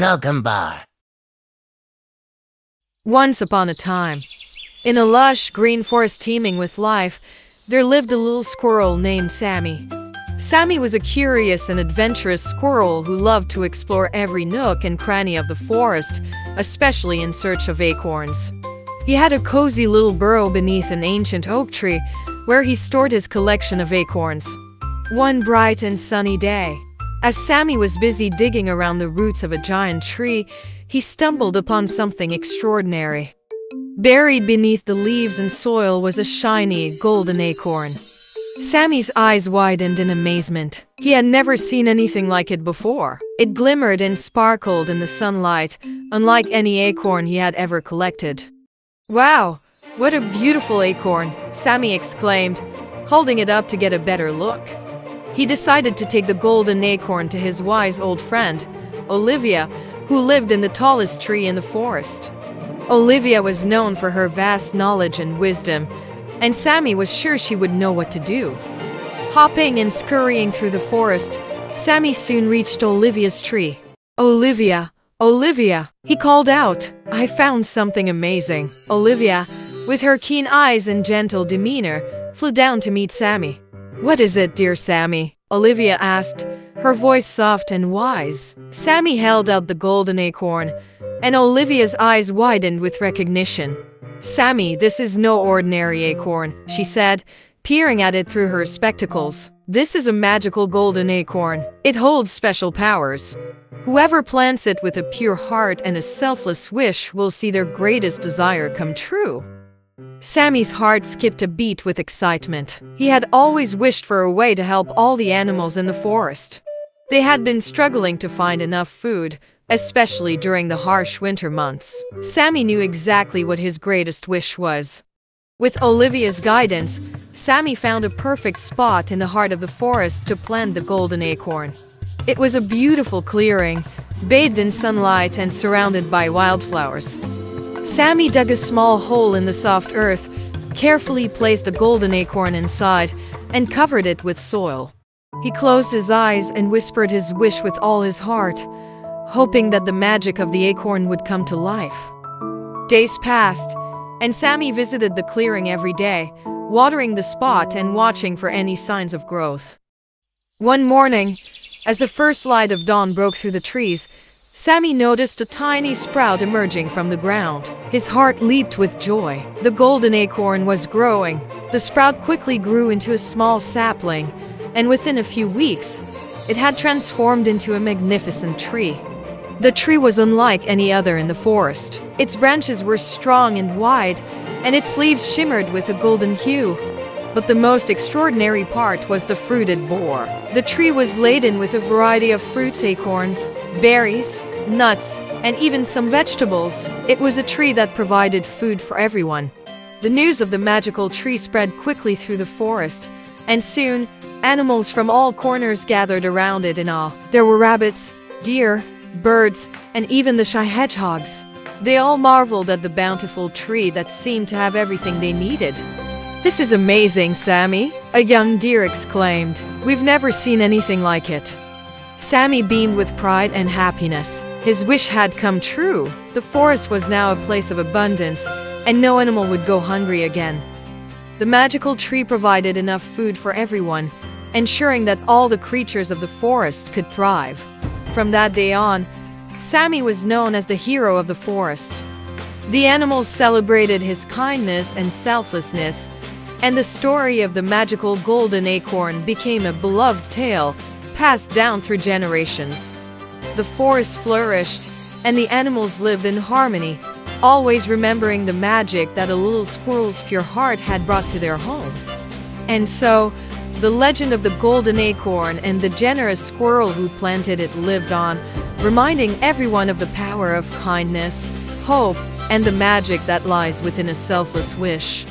Welcome bar. Once upon a time, in a lush green forest teeming with life, there lived a little squirrel named Sammy. Sammy was a curious and adventurous squirrel who loved to explore every nook and cranny of the forest, especially in search of acorns. He had a cozy little burrow beneath an ancient oak tree, where he stored his collection of acorns. One bright and sunny day, as Sammy was busy digging around the roots of a giant tree, he stumbled upon something extraordinary. Buried beneath the leaves and soil was a shiny, golden acorn. Sammy's eyes widened in amazement. He had never seen anything like it before. It glimmered and sparkled in the sunlight, unlike any acorn he had ever collected. "Wow, what a beautiful acorn," Sammy exclaimed, holding it up to get a better look. He decided to take the golden acorn to his wise old friend, Olivia, who lived in the tallest tree in the forest. Olivia was known for her vast knowledge and wisdom, and Sammy was sure she would know what to do. Hopping and scurrying through the forest, Sammy soon reached Olivia's tree. "Olivia, Olivia," he called out. "I found something amazing." Olivia, with her keen eyes and gentle demeanor, flew down to meet Sammy. "What is it, dear Sammy?" Olivia asked, her voice soft and wise. Sammy held out the golden acorn, and Olivia's eyes widened with recognition. "Sammy, this is no ordinary acorn," she said, peering at it through her spectacles. "This is a magical golden acorn. It holds special powers. Whoever plants it with a pure heart and a selfless wish will see their greatest desire come true." Sammy's heart skipped a beat with excitement. He had always wished for a way to help all the animals in the forest. They had been struggling to find enough food, especially during the harsh winter months. Sammy knew exactly what his greatest wish was. With Olivia's guidance, Sammy found a perfect spot in the heart of the forest to plant the golden acorn. It was a beautiful clearing, bathed in sunlight and surrounded by wildflowers. Sammy dug a small hole in the soft earth, carefully placed the golden acorn inside, and covered it with soil. He closed his eyes and whispered his wish with all his heart, hoping that the magic of the acorn would come to life. Days passed, and Sammy visited the clearing every day, watering the spot and watching for any signs of growth. One morning, as the first light of dawn broke through the trees, Sammy noticed a tiny sprout emerging from the ground. His heart leaped with joy. The golden acorn was growing. The sprout quickly grew into a small sapling, and within a few weeks, it had transformed into a magnificent tree. The tree was unlike any other in the forest. Its branches were strong and wide, and its leaves shimmered with a golden hue. But the most extraordinary part was the fruit it bore. The tree was laden with a variety of fruits, acorns, berries, nuts, and even some vegetables. It was a tree that provided food for everyone. The news of the magical tree spread quickly through the forest, and soon, animals from all corners gathered around it in awe. There were rabbits, deer, birds, and even the shy hedgehogs. They all marveled at the bountiful tree that seemed to have everything they needed. "This is amazing, Sammy," a young deer exclaimed. "We've never seen anything like it." Sammy beamed with pride and happiness. His wish had come true. The forest was now a place of abundance, and no animal would go hungry again. The magical tree provided enough food for everyone, ensuring that all the creatures of the forest could thrive. From that day on, Sammy was known as the hero of the forest. The animals celebrated his kindness and selflessness, and the story of the magical golden acorn became a beloved tale, passed down through generations. The forest flourished, and the animals lived in harmony, always remembering the magic that a little squirrel's pure heart had brought to their home. And so, the legend of the golden acorn and the generous squirrel who planted it lived on, reminding everyone of the power of kindness, hope, and the magic that lies within a selfless wish.